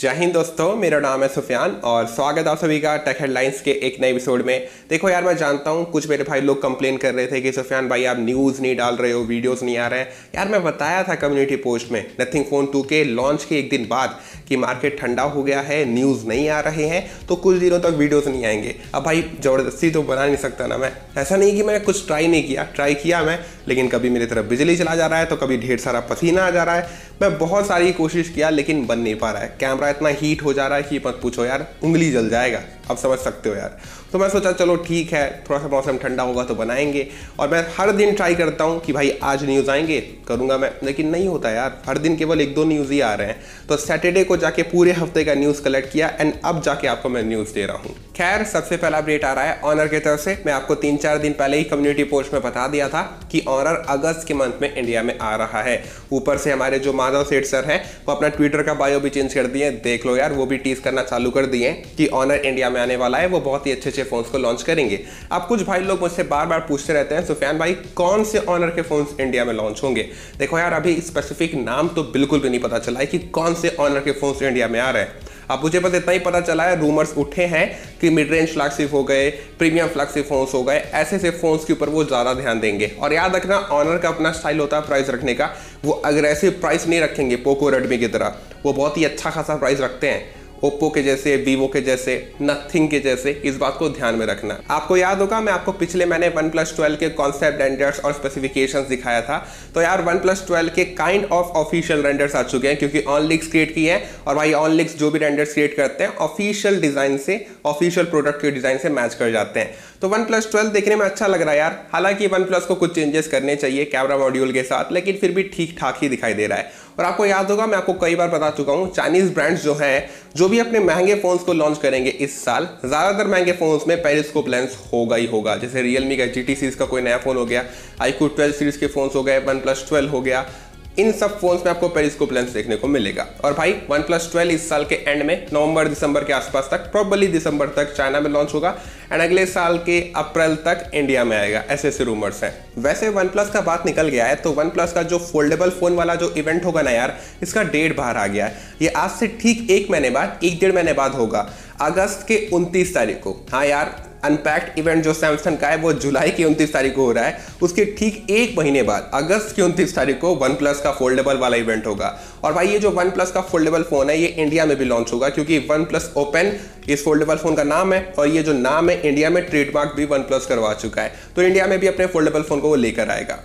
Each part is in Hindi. जय हिंद दोस्तों, मेरा नाम है सुफियान और स्वागत है आप सभी का टेक हेडलाइंस के एक नए एपिसोड में। देखो यार, मैं जानता हूँ कुछ मेरे भाई लोग कंप्लेन कर रहे थे कि सुफियान भाई आप न्यूज़ नहीं डाल रहे हो, वीडियोस नहीं आ रहे हैं। यार मैं बताया था कम्युनिटी पोस्ट में नथिंग फोन 2 के लॉन्च के एक दिन बाद कि मार्केट ठंडा हो गया है, न्यूज़ नहीं आ रहे हैं तो कुछ दिनों तक वीडियोज़ नहीं आएंगे। अब भाई ज़बरदस्ती तो बना नहीं सकता ना मैं, ऐसा नहीं कि मैंने कुछ ट्राई नहीं किया, ट्राई किया मैं, लेकिन कभी मेरी तरफ बिजली चला जा रहा है तो कभी ढेर सारा पसीना आ जा रहा है। मैं बहुत सारी कोशिश किया लेकिन बन नहीं पा रहा है, कैमरा इतना हीट हो जा रहा है कि मत पूछो यार, उंगली जल जाएगा, अब समझ सकते हो यार। तो मैं सोचा चलो ठीक है, थोड़ा सा मौसम ठंडा होगा तो बनाएंगे। और मैं हर दिन ट्राई करता हूँ कि भाई आज न्यूज़ आएंगे करूँगा मैं, लेकिन नहीं होता यार, हर दिन केवल एक दो न्यूज़ ही आ रहे हैं। तो सैटरडे को जाके पूरे हफ्ते का न्यूज़ कलेक्ट किया एंड अब जाके आपको मैं न्यूज़ दे रहा हूँ। खैर सबसे पहला अपडेट आ रहा है ऑनर की तरफ से। मैं आपको 3-4 दिन पहले ही कम्युनिटी पोस्ट में बता दिया था कि ऑनर अगस्त के मंथ में इंडिया में आ रहा है। ऊपर से हमारे जो माधव सेठ सर हैं वो अपना ट्विटर का बायो भी चेंज कर दिए, देख लो यार, वो भी टीज करना चालू कर दिए कि ऑनर इंडिया में आने वाला है, वो बहुत ही अच्छे अच्छे फोन्स को लॉन्च करेंगे। अब कुछ भाई लोग मुझसे बार बार पूछते रहते हैं सुफियान भाई कौन से ऑनर के फोन्स इंडिया में लॉन्च होंगे। देखो यार, अभी स्पेसिफिक नाम तो बिल्कुल भी नहीं पता चला है कि कौन से ऑनर के फोन्स इंडिया में आ रहे हैं। अब मुझे बस इतना ही पता चला है, रूमर्स उठे हैं कि मिड रेंज फ्लैगशिप हो गए, प्रीमियम फ्लैगशिप फोन्स हो गए, ऐसे ऐसे फोन्स के ऊपर वो ज़्यादा ध्यान देंगे। और याद रखना ऑनर का अपना स्टाइल होता है प्राइस रखने का, वो अग्रेसिव प्राइस नहीं रखेंगे पोको रेडमी की तरह, वो बहुत ही अच्छा खासा प्राइस रखते हैं, ओप्पो के जैसे, वीवो के जैसे, नथिंग के जैसे। इस बात को ध्यान में रखना। आपको याद होगा मैं आपको पिछले महीने वन प्लस 12 के कॉन्सेप्ट रेंडर्स और स्पेसिफिकेशंस दिखाया था। तो यार वन प्लस 12 के काइंड ऑफ ऑफिशियल रेंडर्स आ चुके हैं क्योंकि ऑनलिक्स क्रिएट किए हैं। और भाई ऑनलिक्स जो भी रेंडर्स क्रिएट करते हैं ऑफिशियल डिजाइन से, ऑफिशियल प्रोडक्ट के डिजाइन से मैच कर जाते हैं। तो वन प्लस 12 देखने में अच्छा लग रहा है यार, हालांकि वन प्लस को कुछ चेंजेस करने चाहिए कैमरा मॉड्यूल के साथ, लेकिन फिर भी ठीक ठाक ही दिखाई दे रहा है। और आपको याद होगा मैं आपको कई बार बता चुका हूँ चाइनीज़ ब्रांड्स जो हैं, जो भी अपने महंगे फ़ोन्स को लॉन्च करेंगे इस साल, ज़्यादातर महंगे फ़ोन्स में पेरिस्कोप लेंस होगा ही होगा। जैसे रियलमी का GT सीरीज़ का कोई नया फ़ोन हो गया, आईको 12 सीरीज़ के फ़ोन्स हो गए, वन प्लस 12 हो गया, इन सब फोन्स में आपको पेरिस्कोप लेंस देखने को मिलेगा। और भाई वन प्लस 12 इस साल के एंड में नवंबर दिसंबर के आसपास तक, प्रोबेबली दिसंबर तक चाइना में लॉन्च होगा एंड अगले साल के अप्रैल तक इंडिया में आएगा, ऐसे ऐसे रूमर्स हैं। वैसे वन प्लस का बात निकल गया है तो वन प्लस का जो फोल्डेबल फोन वाला जो इवेंट होगा ना यार, इसका डेट बाहर आ गया है। ये आज से ठीक एक डेढ़ महीने बाद होगा, अगस्त के 29 तारीख को। हाँ यार, अनपैक्ड इवेंट जो सैमसंग का है वो जुलाई की 29 तारीख को हो रहा है, उसके ठीक एक महीने बाद अगस्त की 29 तारीख को वन प्लस का फोल्डेबल वाला इवेंट होगा। और भाई ये जो वन प्लस का फोल्डेबल फ़ोन है ये इंडिया में भी लॉन्च होगा क्योंकि वन प्लस ओपन इस फोल्डेबल फ़ोन का नाम है, और ये जो नाम है इंडिया में ट्रेडमार्क भी वन प्लस करवा चुका है, तो इंडिया में भी अपने फोल्डेबल फ़ोन को वो लेकर आएगा।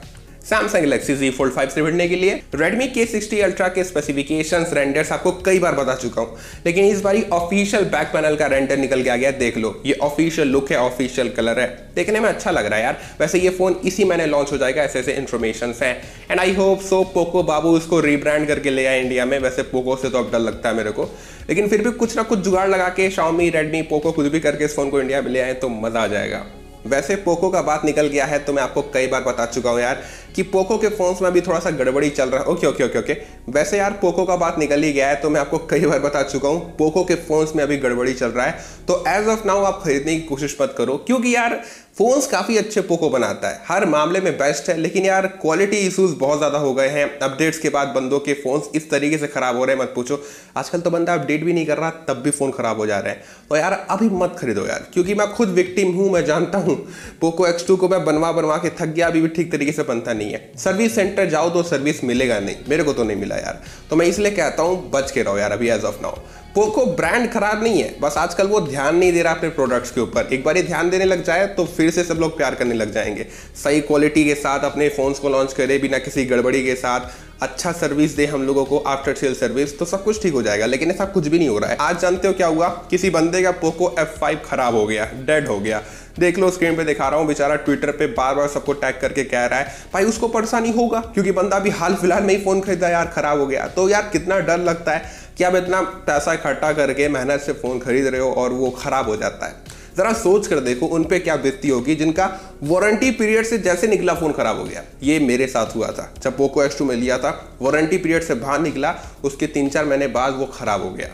Samsung Galaxy Z Fold 5 से भिड़ने के लिए Redmi K60 Ultra के स्पेसिफिकेशंस रेंडर्स आपको कई बार बता चुका हूँ, लेकिन इस बारी ऑफिशियल बैक पैनल का रेंडर निकल के आ गया, देख लो। ये ऑफिशियल लुक है, ऑफिशियल कलर है, देखने में अच्छा लग रहा है यार। वैसे ये फ़ोन इसी महीने लॉन्च हो जाएगा, ऐसे ऐसे इन्फॉर्मेशन हैं। And I hope so Poco बाबू इसको रीब्रांड करके ले आए इंडिया में। वैसे पोको से तो अब डर लगता है मेरे को, लेकिन फिर भी कुछ ना कुछ जुगाड़ लगा के शाओमी, रेडमी, पोको कुछ भी करके इस फ़ोन को इंडिया में ले आए तो मज़ा आ जाएगा। वैसे पोको का बात निकल गया है तो मैं आपको कई बार बता चुका हूँ यार कि पोको के फ़ोन्स में भी थोड़ा सा गड़बड़ी चल रहा है। ओके। वैसे यार पोको का बात निकल ही गया है तो मैं आपको कई बार बता चुका हूँ पोको के फ़ोन्स में अभी गड़बड़ी चल रहा है, तो एज ऑफ नाउ आप खरीदने की कोशिश मत करो क्योंकि यार फ़ोन्स काफ़ी अच्छे पोको बनाता है, हर मामले में बेस्ट है, लेकिन यार क्वालिटी इशूज़ बहुत ज़्यादा हो गए हैं। अपडेट्स के बाद बंदों के फ़ोन्स इस तरीके से ख़राब हो रहे हैं, मत पूछो। आजकल तो बंदा अपडेट भी नहीं कर रहा तब भी फ़ोन ख़राब हो जा रहे हैं, तो यार अभी मत खरीदो यार, क्योंकि मैं खुद विक्टिम हूँ, मैं जानता हूँ। पोको X2 को मैं बनवा के थक गया, अभी भी ठीक तरीके से बनता नहीं है। सर्विस सेंटर जाओ तो सर्विस मिलेगा नहीं, मेरे को तो नहीं मिला यार, तो मैं इसलिए कहता हूँ बच के रहो यार। अभी as of now Poco brand खराब नहीं है, बस आजकल वो ध्यान नहीं दे रहा अपने प्रोडक्ट्स के ऊपर। एक बार ये ध्यान देने लग जाए तो फिर से सब लोग प्यार करने लग जाएंगे। सही क्वालिटी के साथ अपने फ़ोन्स को लॉन्च करे, बिना किसी गड़बड़ी के साथ, अच्छा सर्विस दे हम लोगों को, आफ्टर सेल सर्विस, तो सब कुछ ठीक हो जाएगा। लेकिन ऐसा कुछ भी नहीं हो रहा है। आज जानते हो क्या हुआ, किसी बंदे का पोको F5 खराब हो गया, डेड हो गया, देख लो स्क्रीन पे दिखा रहा हूँ। बेचारा ट्विटर पे बार बार सबको टैग करके कह रहा है, भाई उसको परेशानी होगा क्योंकि बंदा अभी हाल फिलहाल में ही फ़ोन खरीदा यार, ख़राब हो गया। तो यार कितना डर लगता है कि आप इतना पैसा इकट्ठा करके मेहनत से फ़ोन खरीद रहे हो और वो ख़राब हो जाता है। ज़रा सोच कर देखो उन पे क्या बीतती होगी जिनका वारंटी पीरियड से जैसे निकला फ़ोन ख़राब हो गया। ये मेरे साथ हुआ था, जब पोको X2 में लिया था, वारंटी पीरियड से बाहर निकला, उसके 3-4 महीने बाद वो ख़राब हो गया।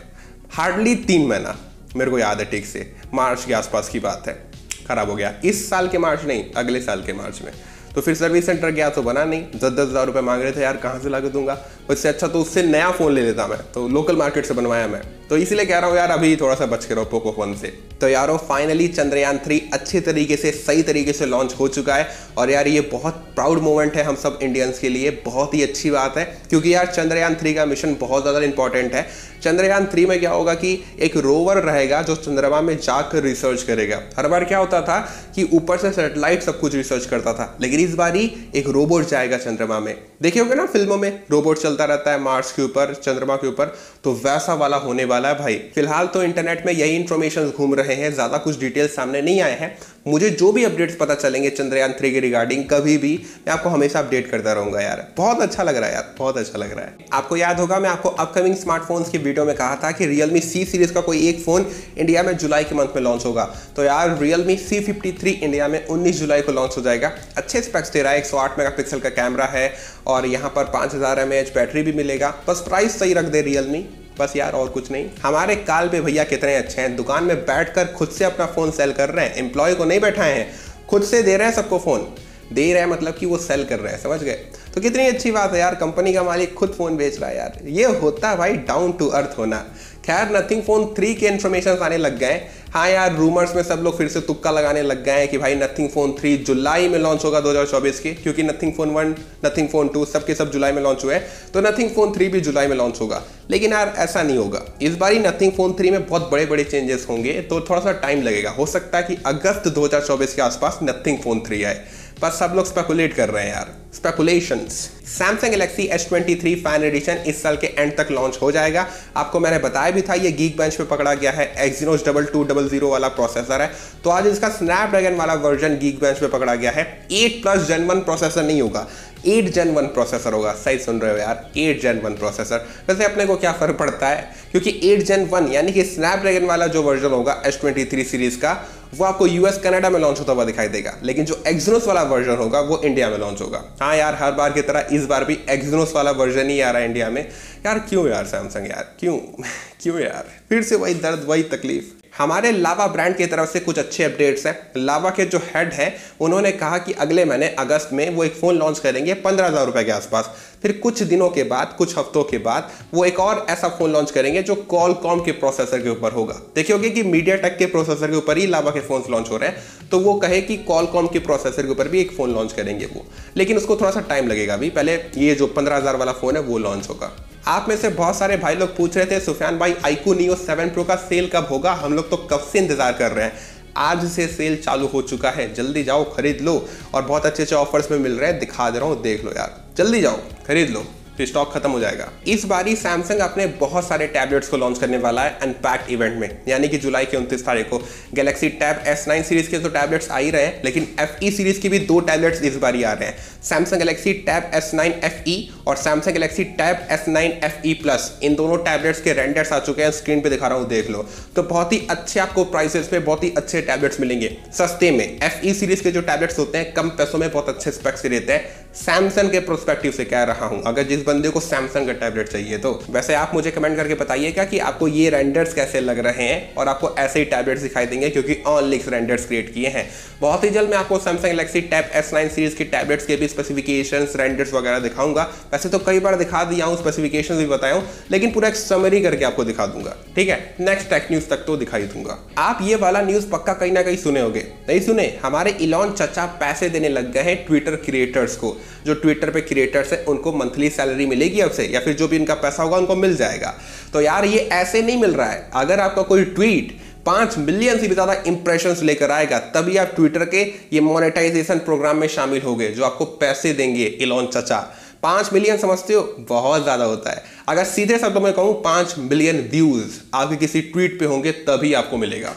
हार्डली 3 महीना, मेरे को याद है ठीक से, मार्च के आसपास की बात है, ख़राब हो गया। इस साल के मार्च नहीं, अगले साल के मार्च में। तो फिर सर्विस सेंटर गया तो बना नहीं, 10-10 हज़ार रुपये मांग रहे थे यार, कहाँ से ला के दूंगा। उससे अच्छा तो उससे नया फ़ोन ले लेता मैं, तो लोकल मार्केट से बनवाया मैं, तो इसीलिए कह रहा हूँ यार अभी थोड़ा सा बच के रहो पोको फ़ोन से। तो यारो फाइनली चंद्रयान 3 अच्छे तरीके से सही तरीके से लॉन्च हो चुका है और यार ये बहुत प्राउड मोमेंट है हम सब इंडियंस के लिए, बहुत ही अच्छी बात है क्योंकि यार चंद्रयान 3 का मिशन बहुत ज़्यादा इंपॉर्टेंट है। चंद्रयान 3 में क्या होगा कि एक रोवर रहेगा जो चंद्रमा में जाकर रिसर्च करेगा। हर बार क्या होता था कि ऊपर से सैटेलाइट सब कुछ रिसर्च करता था, लेकिन इस बार ही एक रोबोट जाएगा चंद्रमा में। देखे होगे ना फिल्मों में रोबोट चलता रहता है मार्स के ऊपर, चंद्रमा के ऊपर, तो वैसा वाला होने वाला है भाई। फिलहाल तो इंटरनेट में यही इंफॉर्मेशन घूम रहे हैं, ज़्यादा कुछ डिटेल्स सामने नहीं आए हैं। मुझे जो भी अपडेट्स पता चलेंगे चंद्रयान 3 के रिगार्डिंग कभी भी मैं आपको हमेशा अपडेट करता रहूंगा यार। बहुत अच्छा लग रहा है यार, बहुत अच्छा लग रहा है। आपको याद होगा मैं आपको अपकमिंग स्मार्टफोन्स की वीडियो में कहा था कि रियलमी सी सीरीज का कोई एक फ़ोन इंडिया में जुलाई के मंथ में लॉन्च होगा, तो यार रियलमी C53 इंडिया में 19 जुलाई को लॉन्च हो जाएगा। अच्छे स्पेक्स दे रहा है, 108 मेगापिक्सल का कैमरा है और यहाँ पर 5000 mAh बैटरी भी मिलेगा। बस प्राइस सही रख दे रियलमी, बस यार और कुछ नहीं। हमारे काल पे भैया कितने अच्छे हैं, दुकान में बैठकर खुद से अपना फ़ोन सेल कर रहे हैं, एम्प्लॉय को नहीं बैठाए हैं, खुद से दे रहे हैं, सबको फ़ोन दे रहे हैं, मतलब कि वो सेल कर रहे हैं, समझ गए? तो कितनी अच्छी बात है यार, कंपनी का मालिक खुद फ़ोन बेच रहा है यार, ये होता है भाई डाउन टू अर्थ होना। खैर नथिंग फोन 3 के इन्फॉर्मेशन आने लग गए। हाँ यार रूमर्स में सब लोग फिर से तुक्का लगाने लग गए हैं कि भाई नथिंग फोन 3 जुलाई में लॉन्च होगा 2024 के, क्योंकि नथिंग फोन 1, नथिंग फोन 2 सब के सब जुलाई में लॉन्च हुए हैं, तो नथिंग फोन 3 भी जुलाई में लॉन्च होगा। लेकिन यार ऐसा नहीं होगा, इस बार ही नथिंग फोन 3 में बहुत बड़े बड़े चेंजेस होंगे, तो थोड़ा सा टाइम लगेगा। हो सकता है कि अगस्त 2024 के आसपास नथिंग फोन 3 आए, बस सब लोग स्पेकुलेट कर रहे हैं यार, speculations. Samsung Galaxy S23 fan edition इस साल के एंड तक लॉन्च हो जाएगा। आपको मैंने बताया भी था ये Geekbench पे पकड़ा गया है, Exynos 2200 वाला प्रोसेसर है, तो आज इसका Snapdragon वाला वर्जन Geekbench पे पकड़ा गया है। 8+ Gen 1 प्रोसेसर नहीं होगा, 8 Gen 1 प्रोसेसर होगा। सही सुन रहे हो यार, 8 Gen 1 प्रोसेसर। वैसे अपने को क्या फ़र्क पड़ता है, क्योंकि 8 Gen 1 यानी कि स्नैपड्रैगन वाला जो वर्जन होगा S23 सीरीज़ का वो आपको US कनाडा में लॉन्च होता हुआ दिखाई देगा, लेकिन जो Exynos वाला वर्जन होगा वो इंडिया में लॉन्च होगा। हाँ यार हर बार की तरह इस बार भी Exynos वाला वर्जन ही आ रहा है इंडिया में यार, क्यों यार सैमसंग यार, क्यों क्यों यार, फिर से वही दर्द वही तकलीफ। हमारे लावा ब्रांड की तरफ से कुछ अच्छे अपडेट्स हैं। लावा के जो हेड है उन्होंने कहा कि अगले महीने अगस्त में वो एक फ़ोन लॉन्च करेंगे 15,000 रुपये के आसपास, फिर कुछ दिनों के बाद, कुछ हफ्तों के बाद वो एक और ऐसा फ़ोन लॉन्च करेंगे जो कॉल कॉम के प्रोसेसर के ऊपर होगा। देखिए होगी कि मीडिया टेक के प्रोसेसर के ऊपर ही लावा के फ़ोन लॉन्च हो रहे हैं, तो वो कहे कि कॉल कॉम के प्रोसेसर के ऊपर भी एक फ़ोन लॉन्च करेंगे वो, लेकिन उसको थोड़ा सा टाइम लगेगा अभी, पहले ये जो 15,000 वाला फ़ोन है वो लॉन्च होगा। आप में से बहुत सारे भाई लोग पूछ रहे थे सुफियान भाई आईको नियो 7 Pro का सेल कब होगा, हम लोग तो कब से इंतज़ार कर रहे हैं। आज से सेल चालू हो चुका है, जल्दी जाओ खरीद लो, और बहुत अच्छे अच्छे ऑफर्स में मिल रहे हैं, दिखा दे रहा हूँ, देख लो यार, जल्दी जाओ खरीद लो, स्टॉक खत्म हो जाएगा। इस बारी सैमसंग अपने बहुत सारे टैबलेट्स को लॉन्च करने वाला है अनपैक्ड इवेंट में, यानी कि जुलाई के 29 तारीख को। गैलेक्सी टैब S9 सीरीज के तो टैबलेट्स आ ही रहे हैं, लेकिन FE सीरीज के भी 2 टैबलेट्स इस बारी आ रहे हैं, Samsung Galaxy tab S9 FE और Samsung Galaxy tab S9 FE Plus। इन दोनों टैबलेट्स के रेंडर्स आ चुके हैं, स्क्रीन पे दिखा रहा हूँ, देख लो। तो बहुत ही अच्छे आपको प्राइसेस पे बहुत ही अच्छे टैबलेट्स मिलेंगे सस्ते में। FE सीरीज के जो टैबलेट्स होते हैं कम पैसों में बहुत अच्छे स्पेक्स रहते हैं, सैमसंग के प्रोस्पेक्टिव से कह रहा हूँ, अगर जिस बंदे को सैमसंग का टैबलेट चाहिए तो। वैसे आप मुझे कमेंट करके बताइएगा कि आपको ये रेंडर्स कैसे लग रहे हैं, और आपको ऐसे ही टैबलेट्स दिखाई देंगे क्योंकि ऑनलिक्स रेंडर्स क्रिएट किए हैं। बहुत ही जल्द मैं आपको Samsung Galaxy tab S9 series के टैबलेट्स के भी स्पेसिफिकेशन रेंडर्स वगैरह दिखाऊंगा। वैसे तो कई बार दिखा दिया हूँ, स्पेसिफिकेशन भी बताया हूँ, लेकिन पूरा एक समरी करके आपको दिखा दूंगा, ठीक है? नेक्स्ट टेक न्यूज तक तो दिखाई दूंगा। आप ये वाला न्यूज पक्का कहीं ना कहीं सुने होंगे, नहीं सुने? हमारे इलॉन चाचा पैसे देने लग गए हैं ट्विटर क्रिएटर्स को, जो ट्विटर पे क्रिएटर्स हैं उनको मंथली सैलरी मिलेगी अब से, या फिर जो भी इनका पैसा होगा उनको मिल जाएगा। तो यार ये ऐसे नहीं मिल रहा है, अगर आपका कोई ट्वीट 5 मिलियन से भी ज़्यादा इंप्रेशंस लेकर आएगा तभी आप ट्विटर के ये मोनेटाइजेशन प्रोग्राम में शामिल होगे, जो आपको पैसे देंगे इलॉन चाचा। 5 मिलियन समझते हो, बहुत ज़्यादा होता है। अगर सीधे शब्दों में कहूँ 5 मिलियन व्यूज आपके किसी ट्वीट पर होंगे तभी आपको मिलेगा,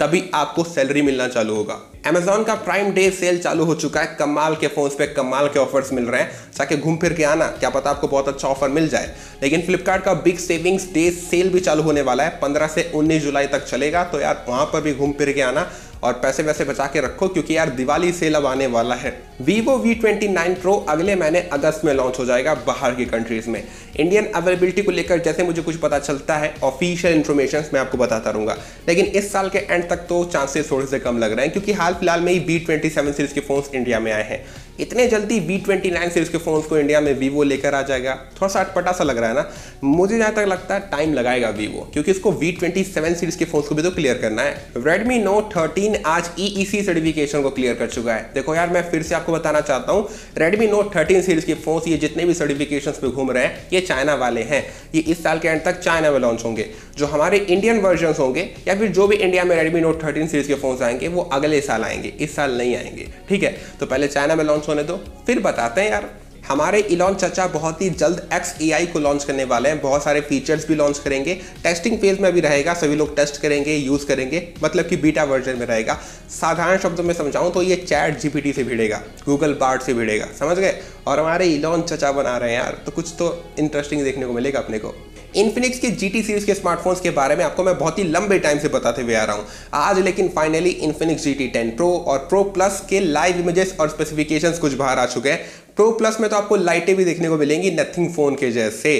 तभी आपको सैलरी मिलना चालू होगा। Amazon का प्राइम डे सेल चालू हो चुका है, कमाल के फोन्स पे कमाल के ऑफर्स मिल रहे हैं, जाके घूम फिर के आना, क्या पता आपको बहुत अच्छा ऑफर मिल जाए। लेकिन फ्लिपकार्ट का बिग सेविंग्स डे सेल भी चालू होने वाला है, 15 से 19 जुलाई तक चलेगा, तो यार वहाँ पर भी घूम फिर के आना और पैसे वैसे बचा के रखो, क्योंकि यार दिवाली सेल अब आने वाला है। Vivo V29 Pro अगले महीने अगस्त में लॉन्च हो जाएगा बाहर की कंट्रीज़ में। इंडियन अवेलेबिलिटी को लेकर जैसे मुझे कुछ पता चलता है ऑफिशियल इन्फॉर्मेशन मैं आपको बताता रहूँगा, लेकिन इस साल के एंड तक तो चांसेस थोड़े से कम लग रहे हैं, क्योंकि हाल फिलहाल में ही B27 सीरीज के फोन्स इंडिया में आए हैं। इतने जल्दी V29 सीरीज के फ़ोन्स को इंडिया में वीवो लेकर आ जाएगा? थोड़ा सा अटपटा सा लग रहा है ना। मुझे जहाँ तक लगता है टाइम लगाएगा वीवो, क्योंकि इसको V27 सीरीज के फ़ोन्स को भी तो क्लियर करना है। Redmi Note 13 आज EEC सर्टिफिकेशन को क्लियर कर चुका है। देखो यार, मैं फिर से आपको बताना चाहता हूँ, Redmi Note 13 सीरीज के फ़ोन्स ये जितने भी सर्टिफिकेशन में घूम रहे हैं ये चाइना वाले हैं। ये इस साल के एंड तक चाइना में लॉन्च होंगे। जो हमारे इंडियन वर्जन होंगे या फिर जो भी इंडिया में Redmi Note 13 सीरीज के फ़ोन्स आएंगे वो अगले साल आएंगे, इस साल नहीं आएंगे। ठीक है, तो पहले चाइना में लॉन्च होने दो, फिर बताते हैं यार। हमारे इलॉन चचा बहुत ही जल्द XAI को लॉन्च करने वाले हैं, बहुत सारे फीचर्स भी लॉन्च करेंगे। टेस्टिंग फेज में भी रहेगा, सभी लोग टेस्ट करेंगे, यूज़ करेंगे, मतलब कि बीटा वर्जन में रहेगा। साधारण शब्दों में समझाऊं तो ये ChatGPT से भिड़ेगा, गूगल बार्ड से भिड़ेगा, समझ गए। और हमारे इलॉन चचा बना रहे हैं यार, तो कुछ तो इंटरेस्टिंग देखने को मिलेगा अपने को। इन्फिनिक्स की GT सीरीज़ के स्मार्टफोन्स के बारे में आपको मैं बहुत ही लंबे टाइम से बताते हुए आ रहा हूँ। आज लेकिन फाइनली इन्फिनिक्स GT 10 Pro और Pro Plus के लाइव इमेजेस और स्पेसिफिकेशंस कुछ बाहर आ चुके हैं। Pro Plus में तो आपको लाइटें भी देखने को मिलेंगी नथिंग फोन के जैसे।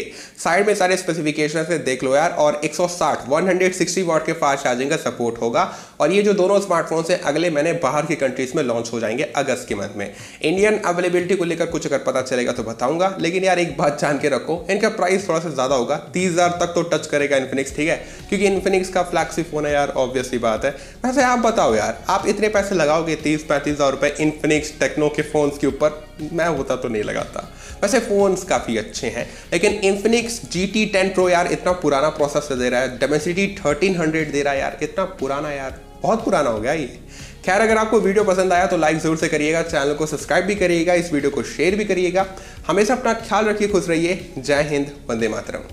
साइड में सारे स्पेसिफिकेशंस है, देख लो यार। और 160 वॉट के फास्ट चार्जिंग का सपोर्ट होगा। और ये जो दोनों स्मार्टफोन्स हैं अगले महीने बाहर की कंट्रीज में लॉन्च हो जाएंगे अगस्त के मंथ में। इंडियन अवेलेबिलिटी को लेकर कुछ अगर पता चलेगा तो बताऊंगा, लेकिन यार एक बात जान के रखो, इनका प्राइस थोड़ा सा ज़्यादा होगा, 30,000 तक तो टच करेगा इन्फिनिक्स, ठीक है, क्योंकि इन्फिनिक्स का फ्लैगशिप फोन है यार, ऑब्वियसली बात है। वैसे आप बताओ यार, आप इतने पैसे लगाओगे 30-35,000 रुपये इन्फिनिक्स टेक्नो के फ़ोन्स के ऊपर? मैं होता तो नहीं लगाता। वैसे फ़ोन्स काफ़ी अच्छे हैं, लेकिन इन्फिनिक्स GT 10 Pro यार इतना पुराना प्रोसेसर दे रहा है, डेमेंसिटी 1300 दे रहा है यार, इतना पुराना यार, बहुत पुराना हो गया ये। खैर, अगर आपको वीडियो पसंद आया तो लाइक ज़रूर से करिएगा, चैनल को सब्सक्राइब भी करिएगा, इस वीडियो को शेयर भी करिएगा। हमेशा अपना ख्याल रखिए, खुश रहिए। जय हिंद, वंदे मातरम।